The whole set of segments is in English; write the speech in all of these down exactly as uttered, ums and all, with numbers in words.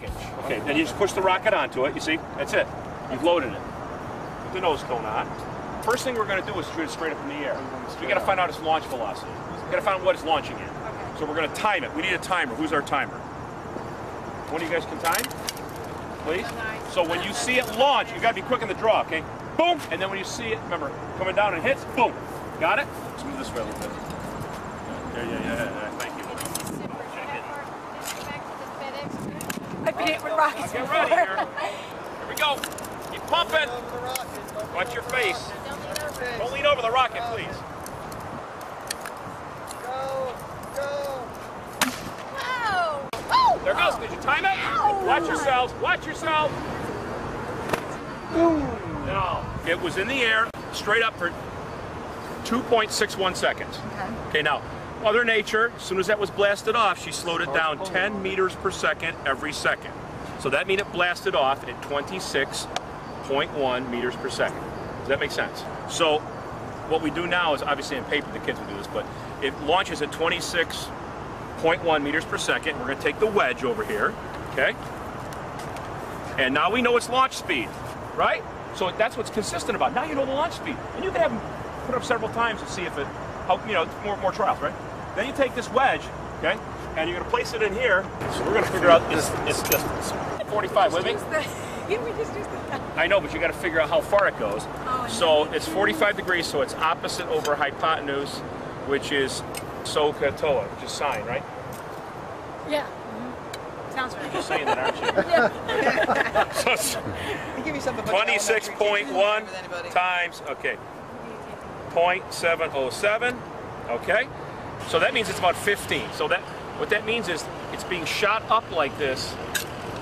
package. Okay, then you just push the rocket onto it, you see? That's it. You've loaded it. Put the nose cone on. First thing we're going to do is shoot it straight up in the air. We've got to find out its launch velocity. We've got to find out what it's launching at. Okay. So we're going to time it. We need a timer. Who's our timer? One of you guys can time, please. So when you see it launch, you've got to be quick in the draw, okay? Boom! And then when you see it, remember, coming down and hits, boom. Got it? Let's move this way a little bit. Yeah, yeah, yeah, yeah. Thank you. I've been hit with rockets before. Get ready here. Here we go. Keep pumping. Watch your face. Don't lean over the rocket, please. Go, go. Whoa. Oh. There it goes. Did you time it? Ow. Watch yourselves. Watch yourself. Ooh. No. It was in the air, straight up for two point six one seconds. Okay. Okay, now. Mother Nature, as soon as that was blasted off, she slowed it down ten meters per second every second. So that means it blasted off at twenty-six point one meters per second. Does that make sense? So what we do now is, obviously in paper the kids will do this, but it launches at twenty-six point one meters per second. We're going to take the wedge over here, okay? And now we know its launch speed, right? So that's what's consistent about. Now you know the launch speed. And you can have them put up several times to see if it, how, you know, more, more trials, right? Then you take this wedge, okay, and you're going to place it in here. So we're going to figure out this, this distance. forty-five, with me? I know, but you got to figure out how far it goes. Oh, so no. It's forty-five degrees, so it's opposite over hypotenuse, which is SOHCAHTOA, which is sine, right? Yeah. Mm-hmm. Sounds right. You're just saying that, aren't you? Yeah. So, twenty-six point one times, okay. zero point seven oh seven, okay? So that means it's about fifteen. So that what that means is it's being shot up like this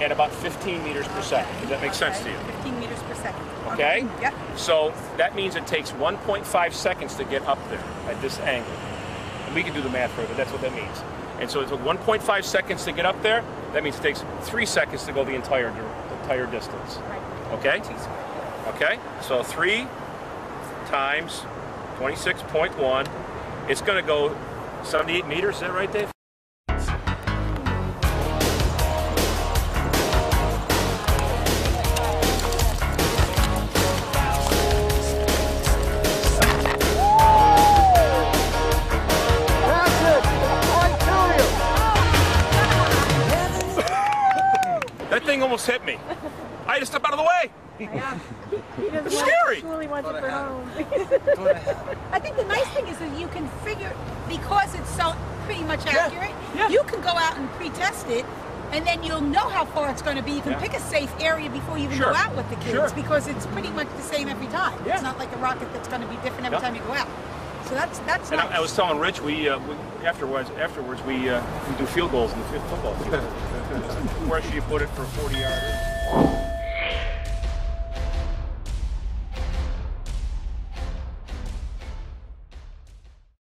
at about fifteen meters per second. Does that make okay. sense to you? fifteen meters per second. Okay? Okay. Yep. So that means it takes one point five seconds to get up there at this angle. And we can do the math for it, but that's what that means. And so it took one point five seconds to get up there. That means it takes three seconds to go the entire entire distance. Right. Okay? Okay? So three times twenty-six point one. It's going to go seventy-eight meters. Is that right, Dave? That thing almost hit me. I had to step out of the way. Yeah. He doesn't it's scary. Truly want it for home. I think the nice thing is that you can figure, because it's so pretty much accurate, yeah. Yeah. You can go out and pre-test it, and then you'll know how far it's going to be. You can yeah. pick a safe area before you even sure. go out with the kids, sure. because it's pretty much the same every time. Yeah. It's not like a rocket that's going to be different every yeah. time you go out. So that's that's. And nice. I, I was telling Rich, we, uh, we afterwards afterwards we uh, we do field goals in the football field. Where should you put it for a forty yarder?